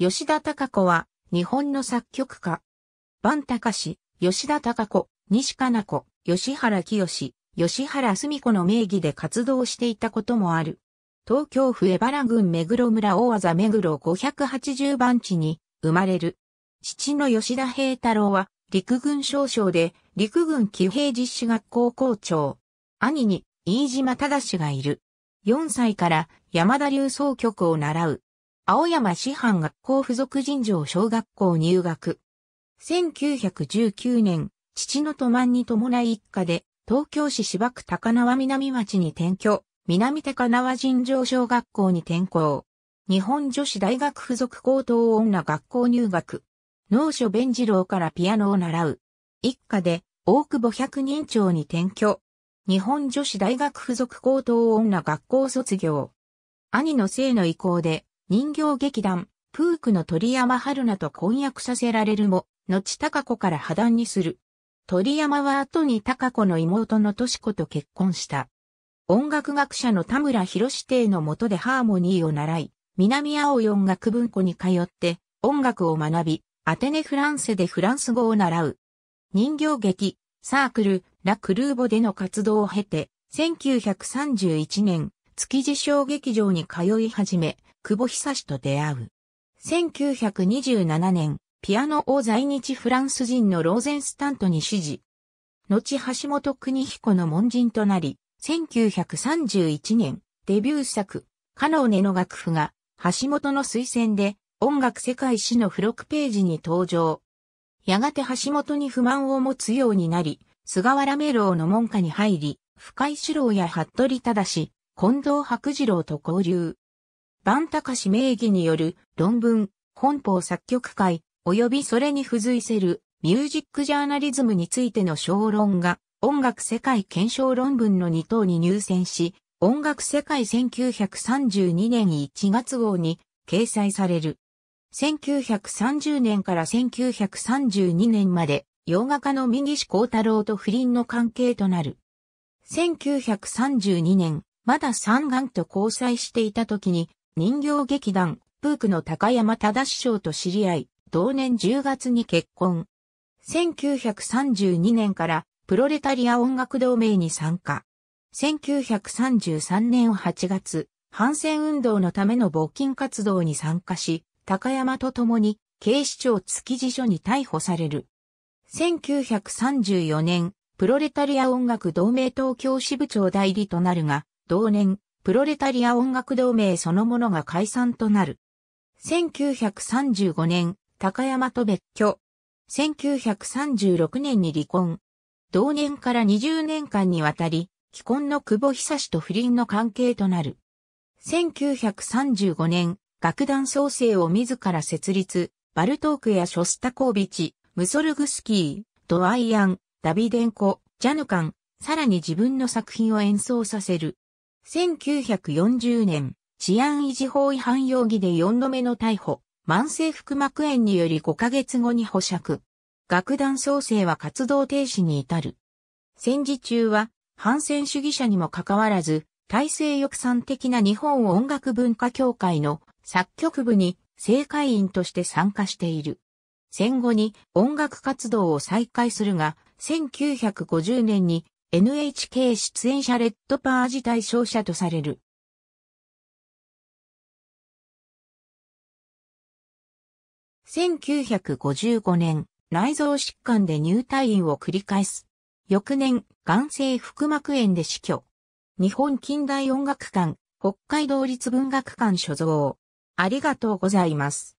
吉田孝子は、日本の作曲家。伴貴士、吉田孝子、西加奈子、吉原清、吉原澄子の名義で活動していたこともある。東京府荏原郡目黒村大字目黒580番地に生まれる。父の吉田平太郎は陸軍少将で陸軍騎兵実施学校校長。兄に飯島忠がいる。4歳から山田流箏曲を習う。青山師範学校附属尋常小学校入学。1919年、父の渡満に伴い一家で東京市芝区高輪南町に転居。南高輪尋常小学校に転校。日本女子大学附属高等女学校入学。能所弁次郎からピアノを習う。一家で大久保百人町に転居。日本女子大学附属高等女学校卒業。兄の性の意向で人形劇団、プークの鳥山春菜と婚約させられるも、後貴子から破談にする。鳥山は後に貴子の妹の敏子と結婚した。音楽学者の田村弘定の下でハーモニーを習い、南青い音楽文庫に通って音楽を学び、アテネ・フランセでフランス語を習う。人形劇、サークル、ラ・クルーボでの活動を経て、1931年、築地小劇場に通い始め、久保久志と出会う。1927年、ピアノを在日フランス人のローゼンスタントに師事。後橋本邦彦の門人となり、1931年、デビュー作、カノーネの楽譜が、橋本の推薦で、音楽世界誌の付録ページに登場。やがて橋本に不満を持つようになり、菅原明朗の門下に入り、深井四郎や服部忠、近藤白次郎と交流。伴貴士名義による論文、本邦作曲会、及びそれに付随するミュージックジャーナリズムについての小論が、音楽世界検証論文の2等に入選し、音楽世界1932年1月号に掲載される。1930年から1932年まで、洋画家の三岸好太郎と不倫の関係となる。1932年、まだ三眼と交際していた時に、人形劇団、プークの高山忠賞と知り合い、同年10月に結婚。1932年から、プロレタリア音楽同盟に参加。1933年8月、反戦運動のための募金活動に参加し、高山と共に警視庁築地署に逮捕される。1934年、プロレタリア音楽同盟東京支部長代理となるが、同年、プロレタリア音楽同盟そのものが解散となる。1935年、高山と別居。1936年に離婚。同年から20年間にわたり、既婚の久保久志と不倫の関係となる。1935年、楽団創生を自ら設立、バルトークやショスタコービチ、ムソルグスキー、ドワイアン、ダビデンコ、ジャヌカン、さらに自分の作品を演奏させる。1940年、治安維持法違反容疑で4度目の逮捕、慢性腹膜炎により5ヶ月後に保釈。楽団創生は活動停止に至る。戦時中は反戦主義者にもかかわらず、体制翼賛的な日本音楽文化協会の作曲部に正会員として参加している。戦後に音楽活動を再開するが、1950年に NHK 出演者レッドパージ対象者とされる。1955年。内臓疾患で入退院を繰り返す。翌年、眼性腹膜炎で死去。日本近代音楽館、北海道立文学館所蔵。ありがとうございます。